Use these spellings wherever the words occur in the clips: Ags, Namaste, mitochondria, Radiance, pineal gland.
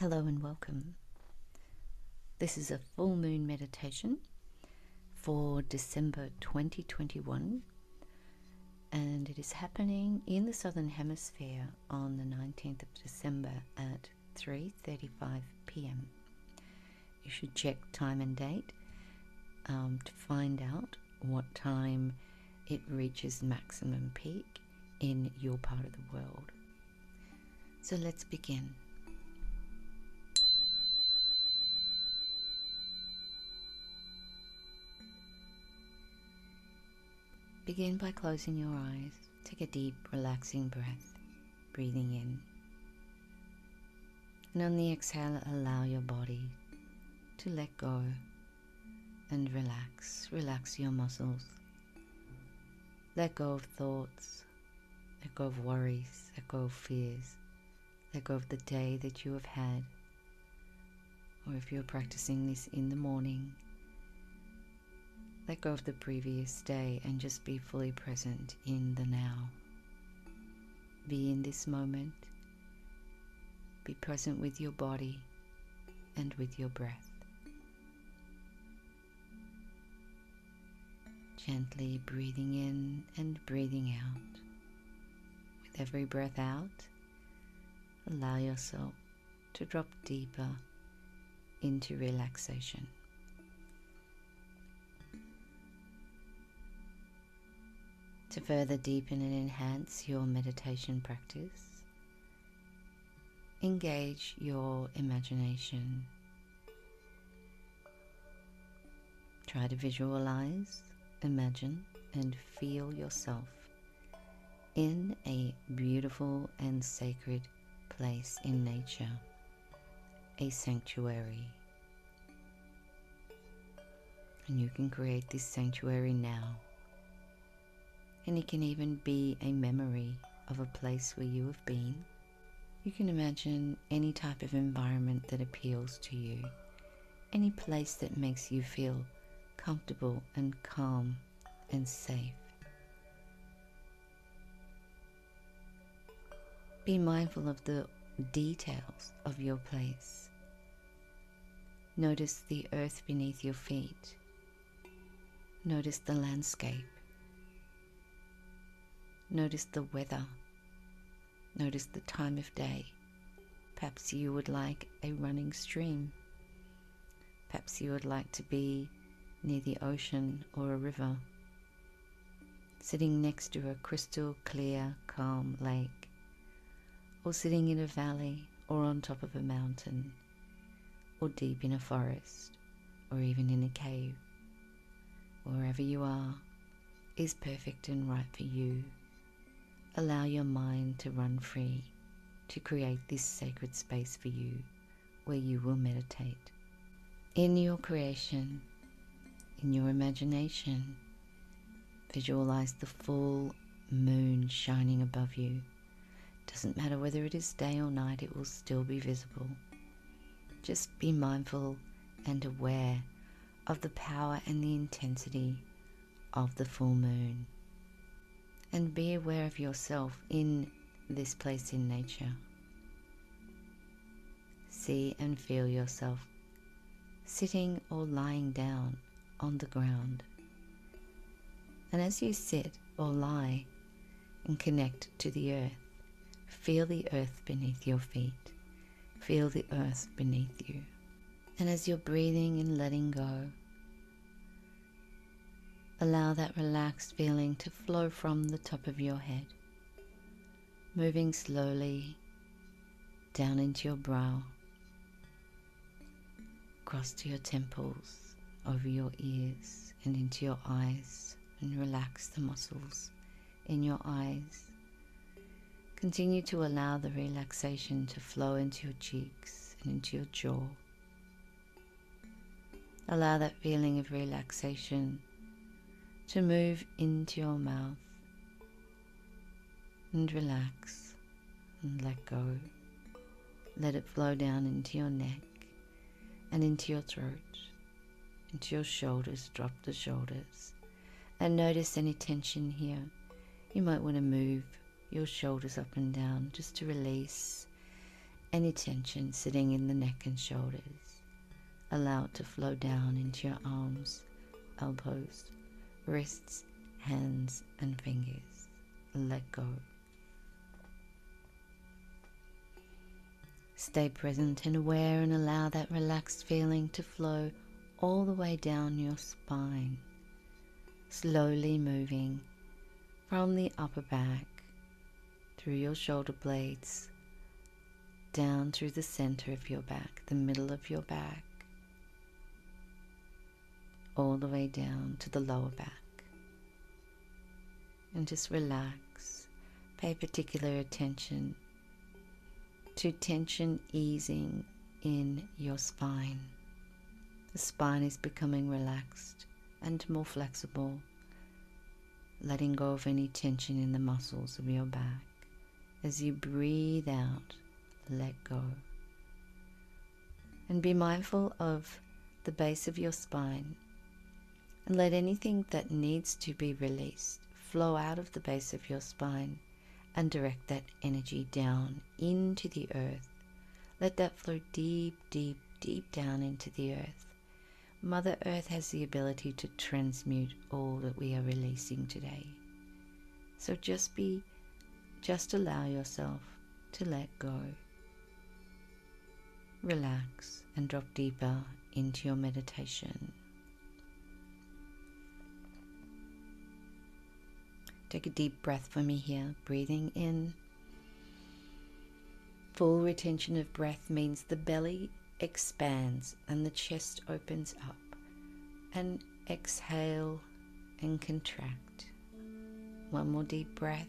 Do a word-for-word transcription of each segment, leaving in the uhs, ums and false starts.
Hello and welcome. This is a full moon meditation for December twenty twenty-one, and it is happening in the Southern Hemisphere on the nineteenth of December at three thirty-five p m You should check time and date um, to find out what time it reaches maximum peak in your part of the world. So let's begin. Begin by closing your eyes. Take a deep, relaxing breath, breathing in. And on the exhale, allow your body to let go and relax. Relax your muscles. Let go of thoughts. Let go of worries. Let go of fears. Let go of the day that you have had. Or if you're practicing this in the morning, let go of the previous day and just be fully present in the now. Be in this moment. Be present with your body and with your breath. Gently breathing in and breathing out. With every breath out, allow yourself to drop deeper into relaxation. To further deepen and enhance your meditation practice, engage your imagination. Try to visualize, imagine, and feel yourself in a beautiful and sacred place in nature, a sanctuary. And you can create this sanctuary now. And it can even be a memory of a place where you have been. You can imagine any type of environment that appeals to you, any place that makes you feel comfortable and calm and safe. Be mindful of the details of your place. Notice the earth beneath your feet. Notice the landscape. Notice the weather. Notice the time of day. Perhaps you would like a running stream. Perhaps you would like to be near the ocean or a river, sitting next to a crystal clear, calm lake, or sitting in a valley or on top of a mountain, or deep in a forest, or even in a cave. Wherever you are is perfect and right for you. Allow your mind to run free, to create this sacred space for you, where you will meditate. In your creation, in your imagination, visualize the full moon shining above you. Doesn't matter whether it is day or night, it will still be visible. Just be mindful and aware of the power and the intensity of the full moon. And be aware of yourself in this place in nature. See and feel yourself sitting or lying down on the ground. And as you sit or lie and connect to the earth, feel the earth beneath your feet. Feel the earth beneath you. And as you're breathing and letting go, allow that relaxed feeling to flow from the top of your head, moving slowly down into your brow, across to your temples, over your ears and into your eyes, and relax the muscles in your eyes. Continue to allow the relaxation to flow into your cheeks and into your jaw. Allow that feeling of relaxation to move into your mouth, and relax and let go. Let it flow down into your neck and into your throat, into your shoulders. Drop the shoulders and notice any tension here. You might want to move your shoulders up and down just to release Any tension sitting in the neck and shoulders, allow it to flow down into your arms, elbows, wrists, hands and fingers. Let go. Stay present and aware and allow that relaxed feeling to flow all the way down your spine, slowly moving from the upper back, through your shoulder blades, down through the center of your back, the middle of your back, all the way down to the lower back. And just relax. Pay particular attention to tension easing in your spine. The spine is becoming relaxed and more flexible, letting go of any tension in the muscles of your back. As you breathe out, let go. And be mindful of the base of your spine, and let anything that needs to be released flow out of the base of your spine and direct that energy down into the earth. Let that flow deep, deep, deep down into the earth. Mother Earth has the ability to transmute all that we are releasing today. So just be, just allow yourself to let go. Relax and drop deeper into your meditation. Take a deep breath for me here, breathing in. Full retention of breath means the belly expands and the chest opens up, and exhale and contract. One more deep breath,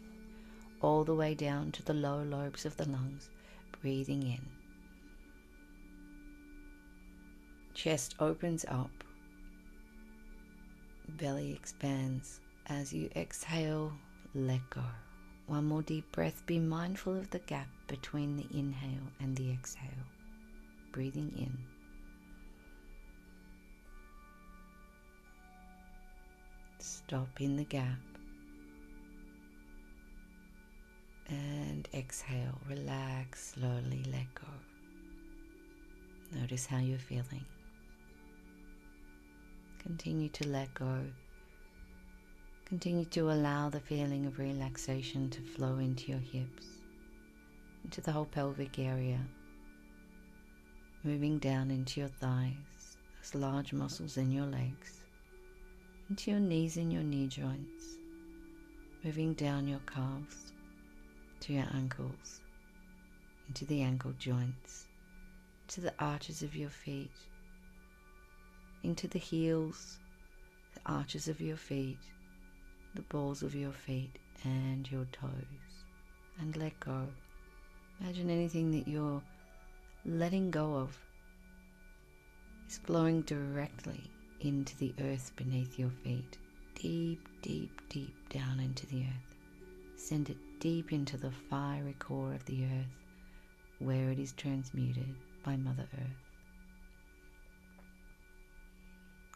all the way down to the lower lobes of the lungs, breathing in. Chest opens up, belly expands. As you exhale, let go. One more deep breath. Be mindful of the gap between the inhale and the exhale. Breathing in. Stop in the gap. And exhale. Relax. Slowly let go. Notice how you're feeling. Continue to let go. Continue to allow the feeling of relaxation to flow into your hips, into the whole pelvic area, moving down into your thighs, those large muscles in your legs, into your knees and your knee joints, moving down your calves, to your ankles, into the ankle joints, to the arches of your feet, into the heels, the arches of your feet, the balls of your feet and your toes, and let go. Imagine anything that you're letting go of is flowing directly into the earth beneath your feet, deep, deep, deep down into the earth. Send it deep into the fiery core of the earth, where it is transmuted by Mother Earth.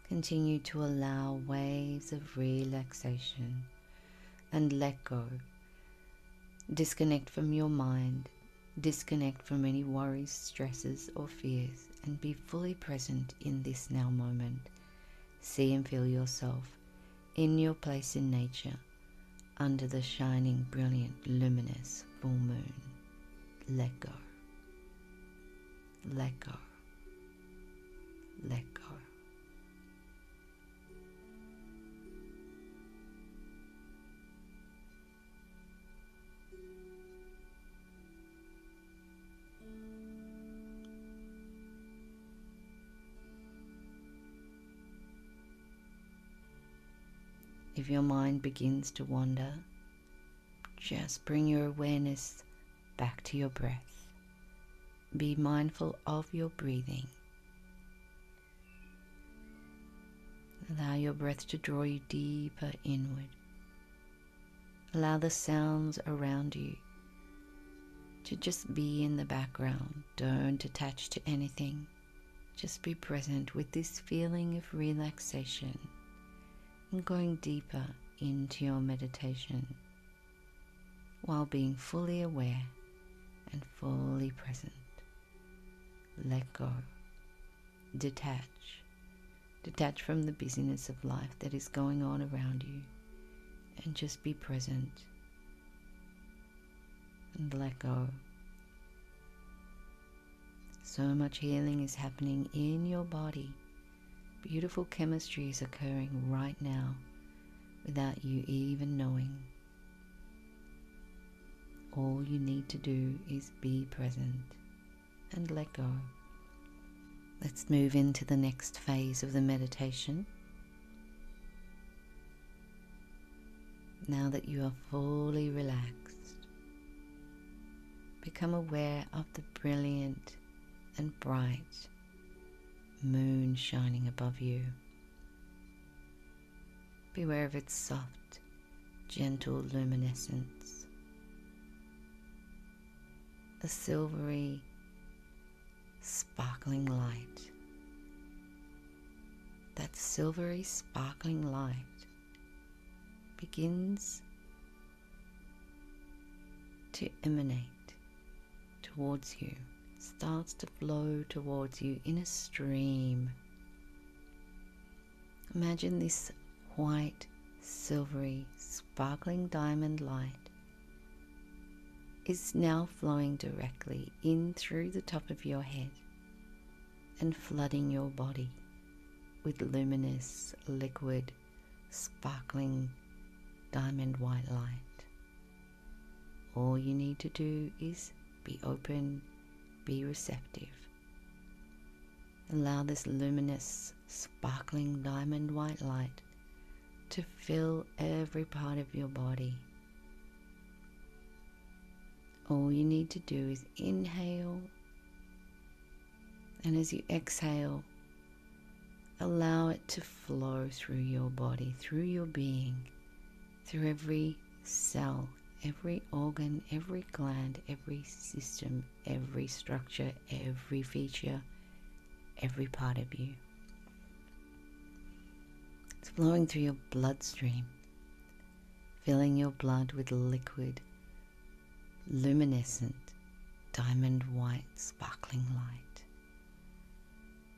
Continue to allow waves of relaxation and let go. Disconnect from your mind. Disconnect from any worries, stresses or fears, and be fully present in this now moment. See and feel yourself in your place in nature, under the shining, brilliant, luminous full moon. Let go. Let go. Let go. If your mind begins to wander, just bring your awareness back to your breath. Be mindful of your breathing. Allow your breath to draw you deeper inward. Allow the sounds around you to just be in the background. Don't attach to anything. Just be present with this feeling of relaxation, and going deeper into your meditation while being fully aware and fully present. let go, detach, detach from the busyness of life that is going on around you, and just be present and let go. So much healing is happening in your body. Beautiful chemistry is occurring right now without you even knowing. All you need to do is be present and let go. Let's move into the next phase of the meditation. Now that you are fully relaxed, become aware of the brilliant and bright moon shining above you. Beware of its soft, gentle luminescence. A silvery, sparkling light. That silvery, sparkling light begins to emanate towards you, starts to flow towards you in a stream. Imagine this white, silvery, sparkling diamond light is now flowing directly in through the top of your head and flooding your body with luminous, liquid, sparkling diamond white light. All you need to do is be open, be receptive. Allow this luminous, sparkling diamond white light to fill every part of your body. All you need to do is inhale, and as you exhale, allow it to flow through your body, through your being, through every cell, every organ, every gland, every system, every structure, every feature, every part of you. It's flowing through your bloodstream, filling your blood with liquid, luminescent, diamond white, sparkling light.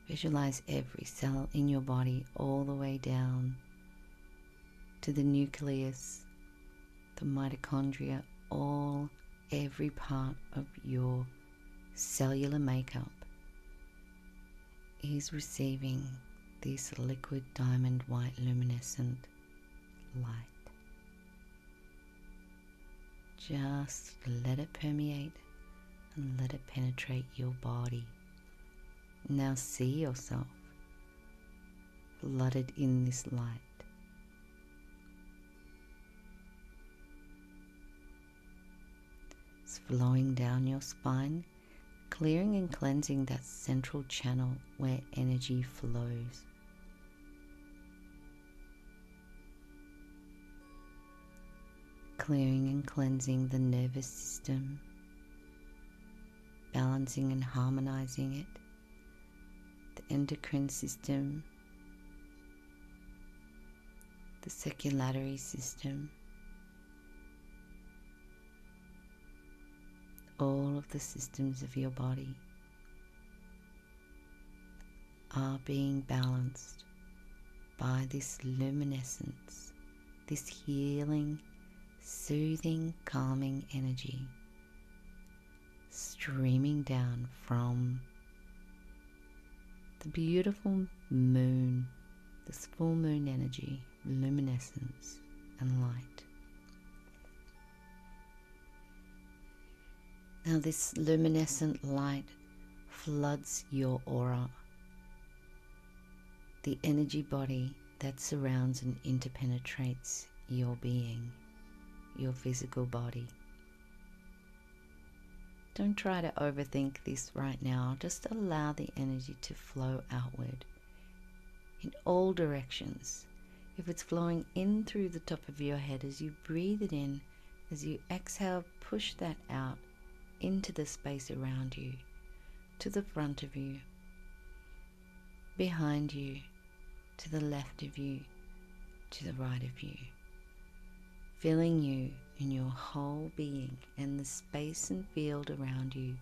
Visualize every cell in your body all the way down to the nucleus, the mitochondria, all, every part of your cellular makeup is receiving this liquid diamond white luminescent light. Just let it permeate and let it penetrate your body. Now see yourself flooded in this light. It's flowing down your spine, clearing and cleansing that central channel where energy flows. Clearing and cleansing the nervous system, balancing and harmonizing it, the endocrine system, the circulatory system, all of the systems of your body are being balanced by this luminescence, this healing, soothing, calming energy streaming down from the beautiful moon, this full moon energy, luminescence and light. Now this luminescent light floods your aura, the energy body that surrounds and interpenetrates your being, your physical body. Don't try to overthink this right now. Just allow the energy to flow outward in all directions. If it's flowing in through the top of your head, as you breathe it in, as you exhale, push that out into the space around you, to the front of you, behind you, to the left of you, to the right of you, filling you in your whole being and the space and field around you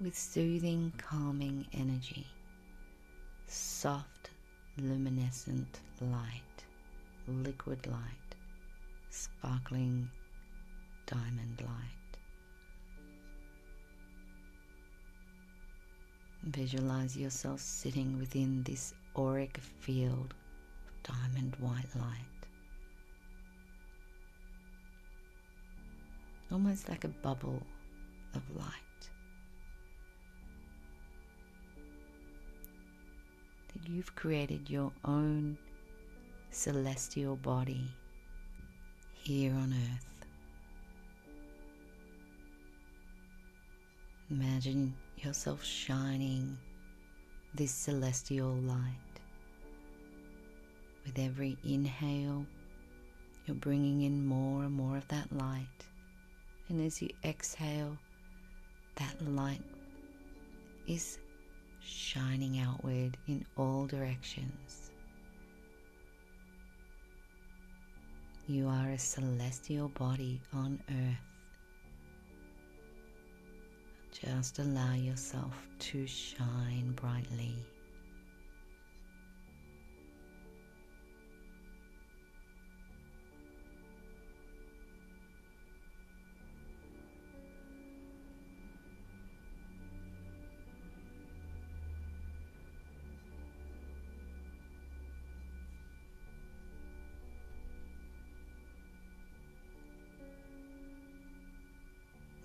with soothing, calming energy, soft, luminescent light, liquid light, sparkling diamond light. Visualize yourself sitting within this auric field of diamond white light, almost like a bubble of light. That you've created your own celestial body here on earth. Imagine yourself shining this celestial light. With every inhale, you're bringing in more and more of that light. And as you exhale, that light is shining outward in all directions. You are a celestial body on earth. Just allow yourself to shine brightly.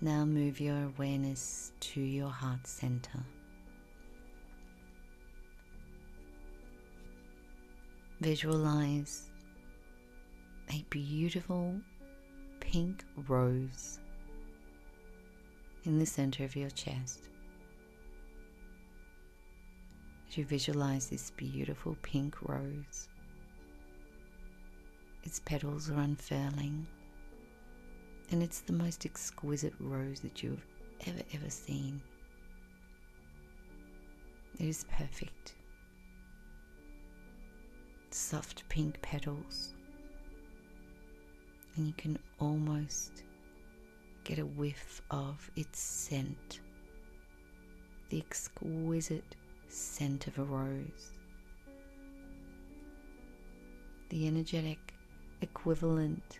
Now move your awareness to your heart center. Visualize a beautiful pink rose in the center of your chest. As you visualize this beautiful pink rose, its petals are unfurling. And it's the most exquisite rose that you've ever, ever seen. It is perfect. Soft pink petals. And you can almost get a whiff of its scent. The exquisite scent of a rose. The energetic equivalent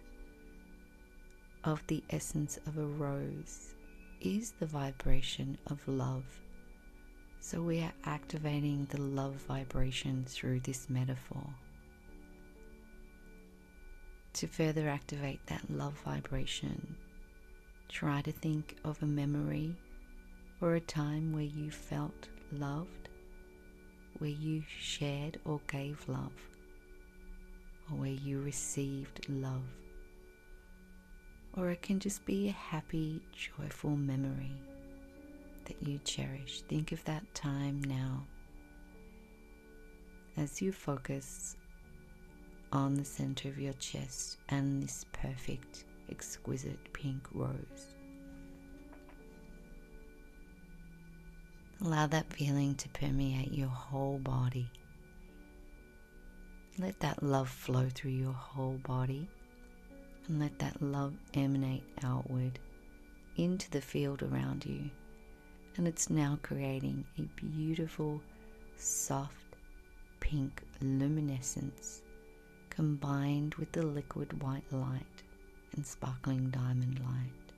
of the essence of a rose is the vibration of love. So we are activating the love vibration through this metaphor. To further activate that love vibration, try to think of a memory or a time where you felt loved, where you shared or gave love, or where you received love. Or it can just be a happy, joyful memory that you cherish. Think of that time now as you focus on the center of your chest and this perfect, exquisite pink rose. Allow that feeling to permeate your whole body. Let that love flow through your whole body. And let that love emanate outward into the field around you. And it's now creating a beautiful, soft, pink luminescence combined with the liquid white light and sparkling diamond light.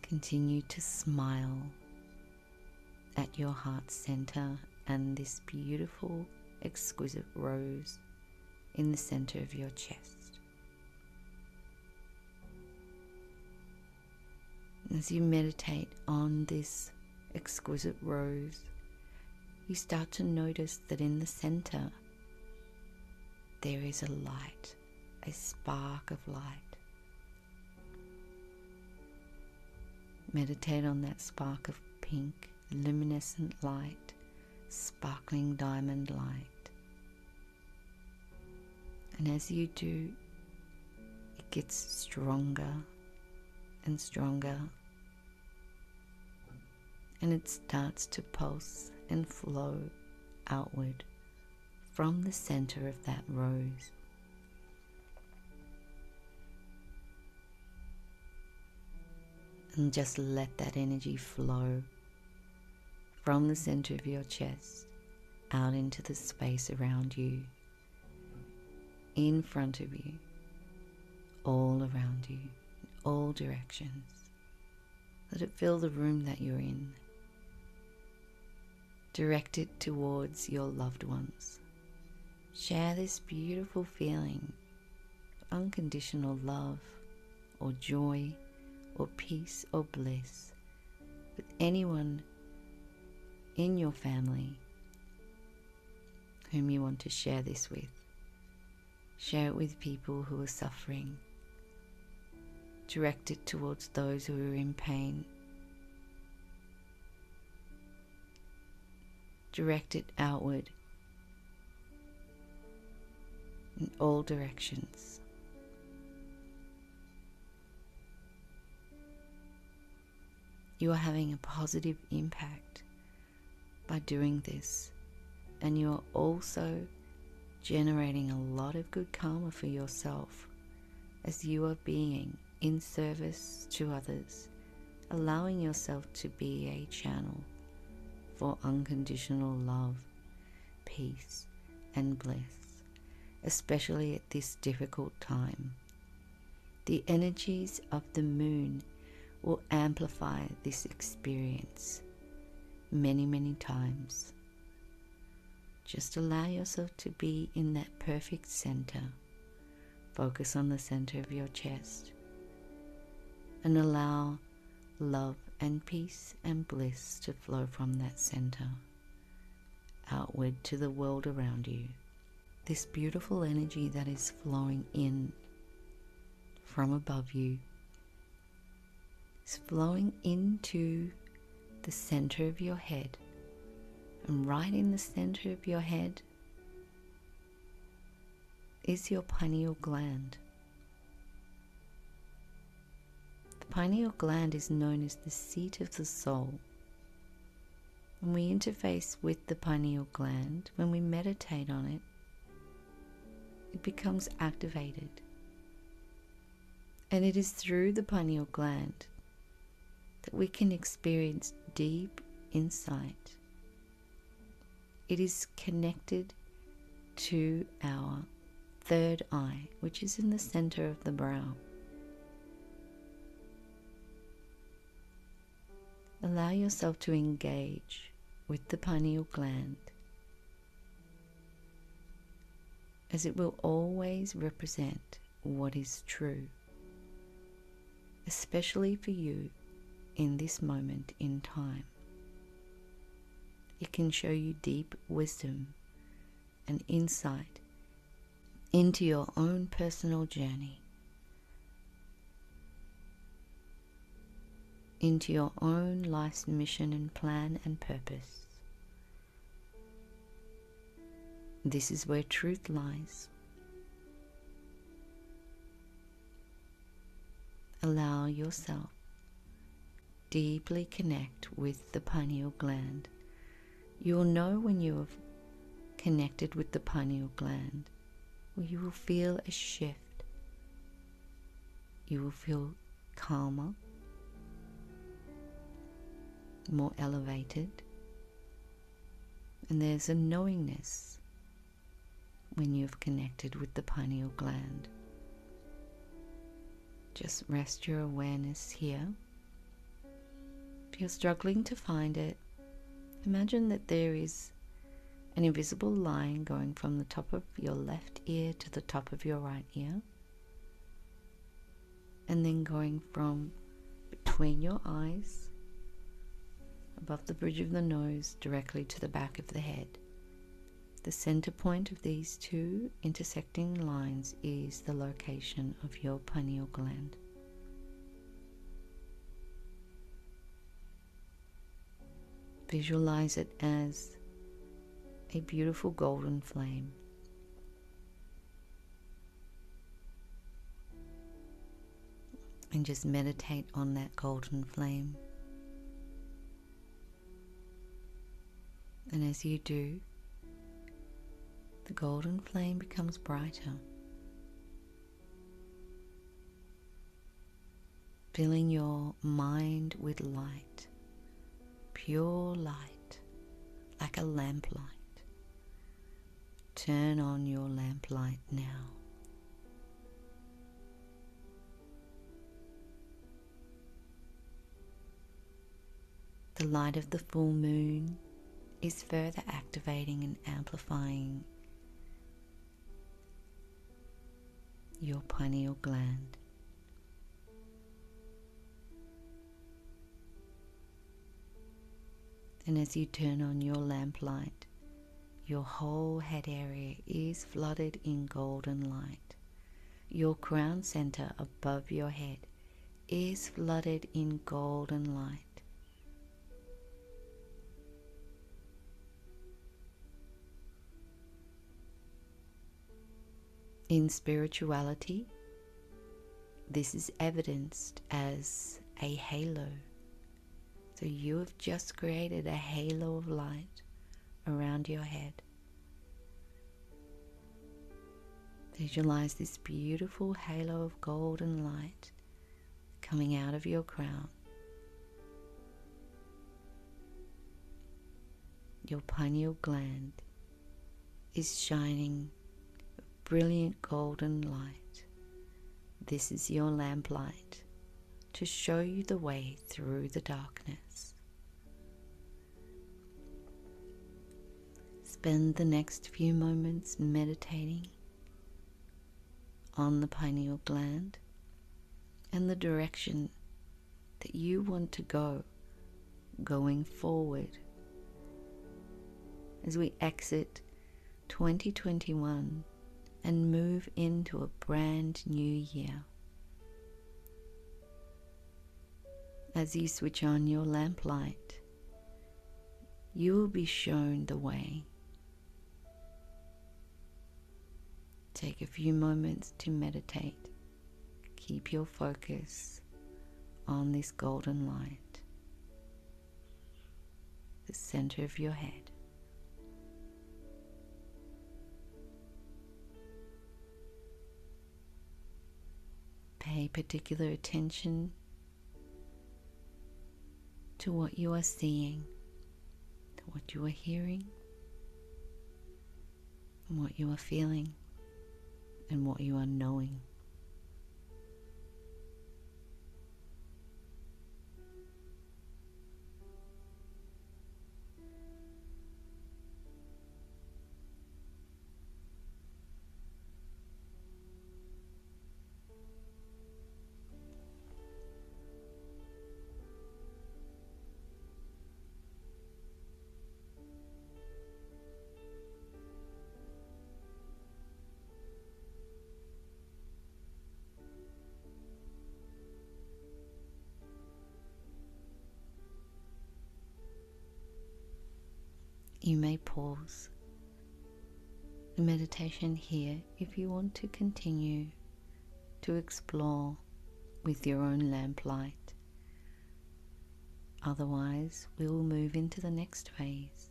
Continue to smile at your heart center and this beautiful, exquisite rose in the center of your chest. As you meditate on this exquisite rose, you start to notice that in the center there is a light, a spark of light. Meditate on that spark of pink, luminescent light, sparkling diamond light. And as you do, it gets stronger and stronger, and it starts to pulse and flow outward from the center of that rose. and just let that energy flow from the center of your chest out into the space around you, in front of you, all around you, in all directions. Let it fill the room that you're in. Direct it towards your loved ones. Share this beautiful feeling of unconditional love or joy or peace or bliss with anyone in your family whom you want to share this with. Share it with people who are suffering. Direct it towards those who are in pain. Direct it outward in all directions. You are having a positive impact by doing this, and you are also generating a lot of good karma for yourself as you are being in service to others, allowing yourself to be a channel for unconditional love, peace and bliss, especially at this difficult time. The energies of the moon will amplify this experience many, many times. Just allow yourself to be in that perfect center. Focus on the center of your chest and allow love and peace and bliss to flow from that center outward to the world around you. This beautiful energy that is flowing in from above you is flowing into the center of your head, and right in the center of your head is your pineal gland. The pineal gland is known as the seat of the soul, and we interface with the pineal gland. When we meditate on it, it becomes activated, and it is through the pineal gland that we can experience deep insight. It is connected to our third eye, which is in the center of the brow. Allow yourself to engage with the pineal gland, as it will always represent what is true, especially for you in this moment in time. It can show you deep wisdom and insight into your own personal journey, into your own life's mission and plan and purpose. This is where truth lies. Allow yourself deeply connect with the pineal gland. You will know when you have connected with the pineal gland, or you will feel a shift. You will feel calmer, more elevated, and there's a knowingness when you've connected with the pineal gland. Just rest your awareness here. If you're struggling to find it, imagine that there is an invisible line going from the top of your left ear to the top of your right ear, and then going from between your eyes, above the bridge of the nose, directly to the back of the head. The center point of these two intersecting lines is the location of your pineal gland. Visualize it as a beautiful golden flame. And just meditate on that golden flame. And as you do, the golden flame becomes brighter. filling your mind with light, pure light, like a lamplight. Turn on your lamplight now. The light of the full moon is further activating and amplifying your pineal gland. And as you turn on your lamplight, your whole head area is flooded in golden light. Your crown center above your head is flooded in golden light. In spirituality, this is evidenced as a halo. So you have just created a halo of light around your head. Visualize this beautiful halo of golden light coming out of your crown. Your pineal gland is shining brilliant golden light. This is your lamplight to show you the way through the darkness. Spend the next few moments meditating on the pineal gland and the direction that you want to go going forward. As we exit twenty twenty-one, and move into a brand new year. As you switch on your lamplight, you will be shown the way. Take a few moments to meditate. Keep your focus on this golden light, the center of your head. Pay particular attention to what you are seeing, to what you are hearing, and what you are feeling, and what you are knowing. You may pause the meditation here if you want to continue to explore with your own lamplight. Otherwise, we will move into the next phase.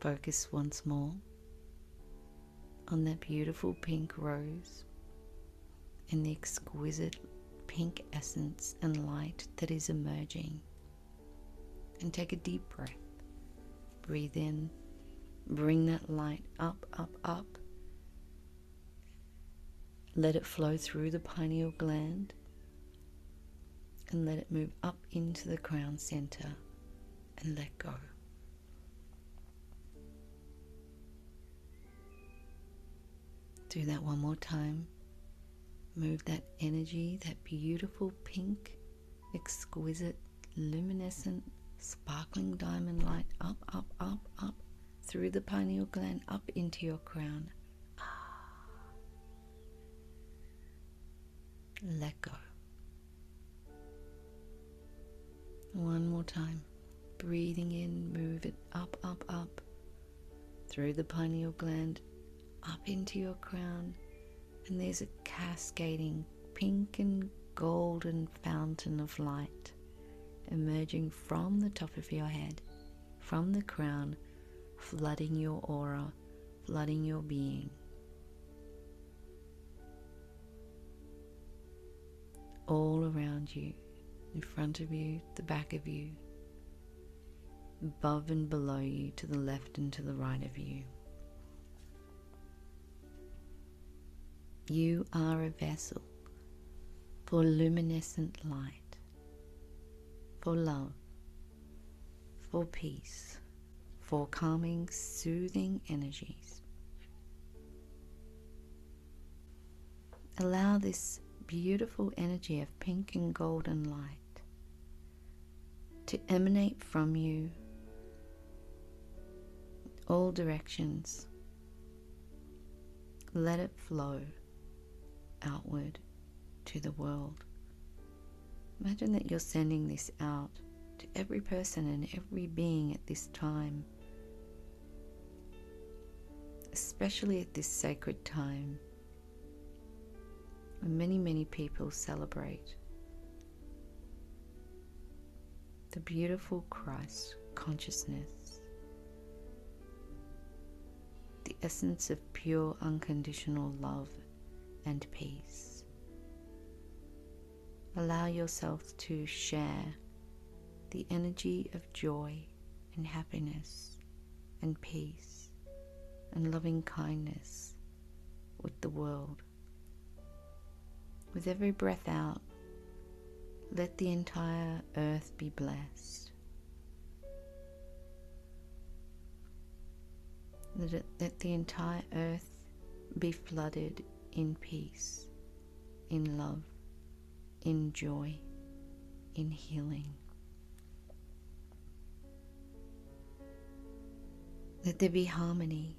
Focus once more on that beautiful pink rose and the exquisite pink essence and light that is emerging. And take a deep breath. Breathe in. Bring that light up, up, up. Let it flow through the pineal gland. And let it move up into the crown center. And let go. Do that one more time. Move that energy, that beautiful pink, exquisite, luminescent, sparkling diamond light up, up, up, up, through the pineal gland, up into your crown. Ah. Let go. One more time. Breathing in, move it up, up, up, through the pineal gland, up into your crown. And there's a cascading pink and golden fountain of light emerging from the top of your head, from the crown, flooding your aura, flooding your being. all around you, in front of you, the back of you, above and below you, to the left and to the right of you. You are a vessel for luminescent light, for love, for peace, for calming, soothing energies. Allow this beautiful energy of pink and golden light to emanate from you all directions. Let it flow outward to the world. Imagine that you're sending this out to every person and every being at this time, especially at this sacred time when many, many people celebrate the beautiful Christ consciousness, the essence of pure unconditional love and peace. Allow yourself to share the energy of joy and happiness and peace and loving kindness with the world. With every breath out, let the entire earth be blessed. Let, it, let the entire earth be flooded in peace, in love, in joy, in healing. Let there be harmony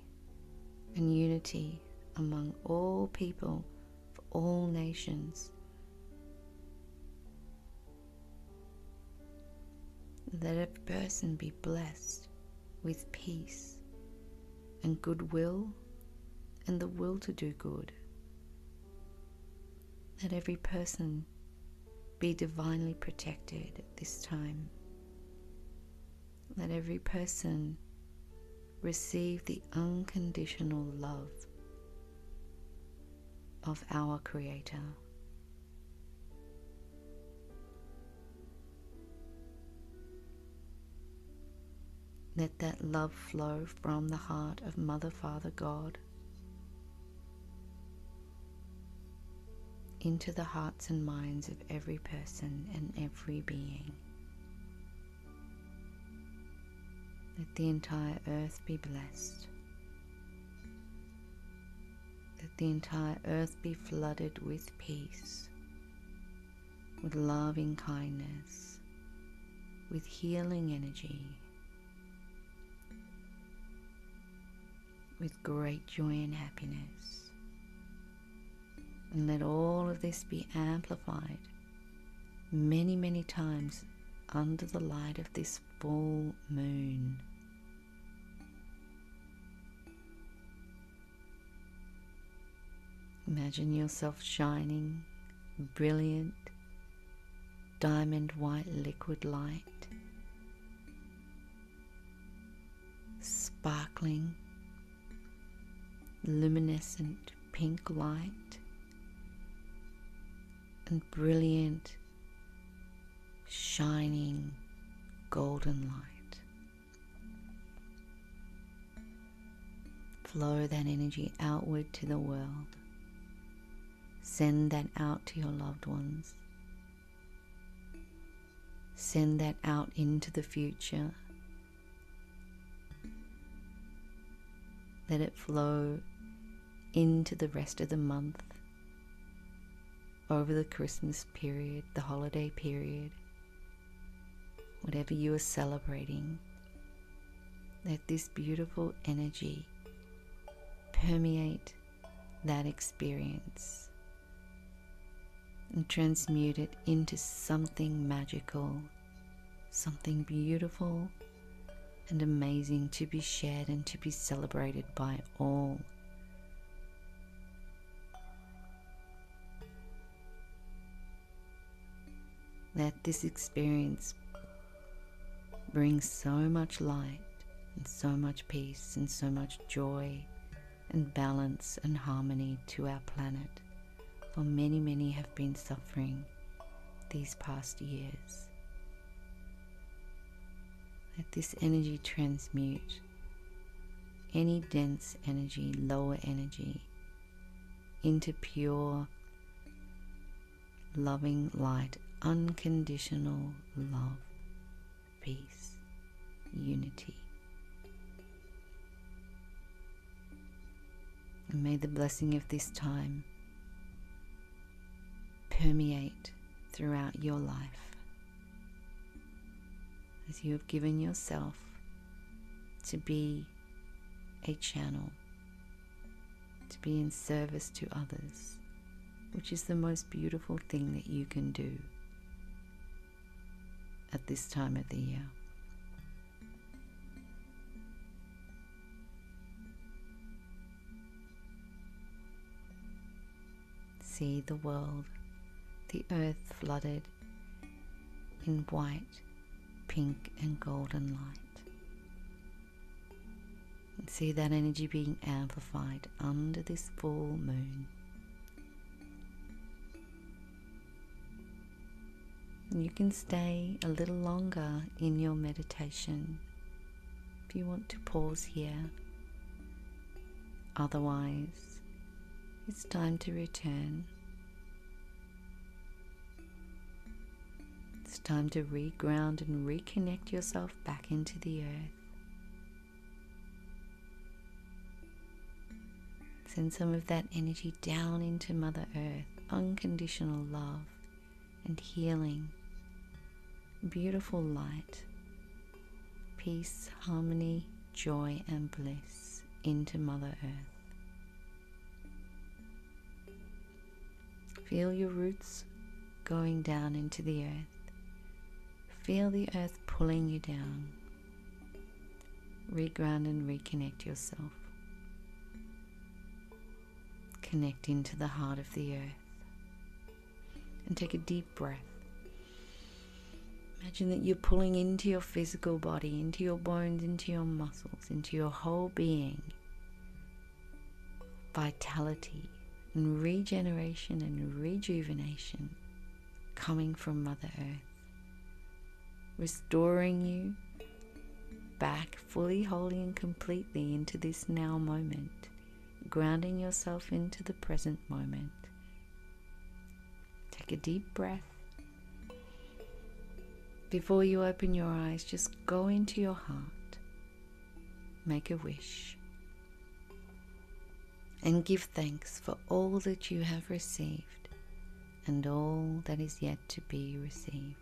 and unity among all people, for all nations. Let a person be blessed with peace and goodwill and the will to do good. Let every person be divinely protected at this time. Let every person receive the unconditional love of our Creator. Let that love flow from the heart of Mother, Father, God, into the hearts and minds of every person and every being. Let the entire earth be blessed. Let the entire earth be flooded with peace, with loving kindness, with healing energy, with great joy and happiness. And let all of this be amplified many, many times under the light of this full moon. Imagine yourself shining, brilliant, diamond white liquid light, sparkling, luminescent pink light, and brilliant, shining, golden light. Flow that energy outward to the world. Send that out to your loved ones. Send that out into the future. Let it flow into the rest of the month, over the Christmas period, the holiday period, whatever you are celebrating. Let this beautiful energy permeate that experience and transmute it into something magical, something beautiful and amazing to be shared and to be celebrated by all. Let this experience bring so much light and so much peace and so much joy and balance and harmony to our planet, for many, many have been suffering these past years. Let this energy transmute any dense energy, lower energy, into pure, loving light, unconditional love, peace, unity. And may the blessing of this time permeate throughout your life as you have given yourself to be a channel, to be in service to others, which is the most beautiful thing that you can do at this time of the year. See the world, the earth flooded in white, pink and golden light. And see that energy being amplified under this full moon. You can stay a little longer in your meditation if you want to pause here. Otherwise, it's time to return. It's time to reground and reconnect yourself back into the earth. Send some of that energy down into Mother Earth, unconditional love and healing. Beautiful light, peace, harmony, joy and bliss into Mother Earth. Feel your roots going down into the earth. Feel the earth pulling you down. Reground and reconnect yourself. Connect into the heart of the earth. And take a deep breath. Imagine that you're pulling into your physical body, into your bones, into your muscles, into your whole being. Vitality and regeneration and rejuvenation coming from Mother Earth. Restoring you back fully, wholly and completely into this now moment. Grounding yourself into the present moment. Take a deep breath. Before you open your eyes, just go into your heart, make a wish, and give thanks for all that you have received and all that is yet to be received.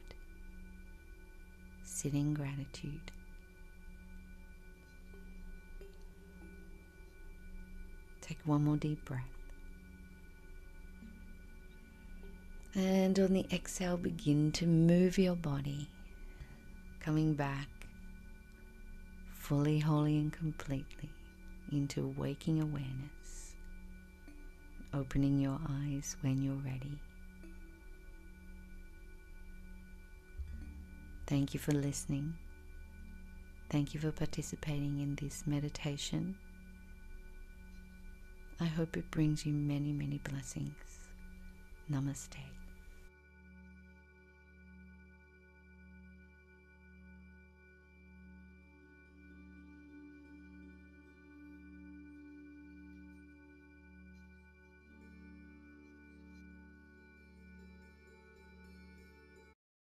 Sit in gratitude. Take one more deep breath. And on the exhale, begin to move your body. Coming back fully, wholly and completely into waking awareness, opening your eyes when you're ready. Thank you for listening. Thank you for participating in this meditation. I hope it brings you many, many blessings. Namaste.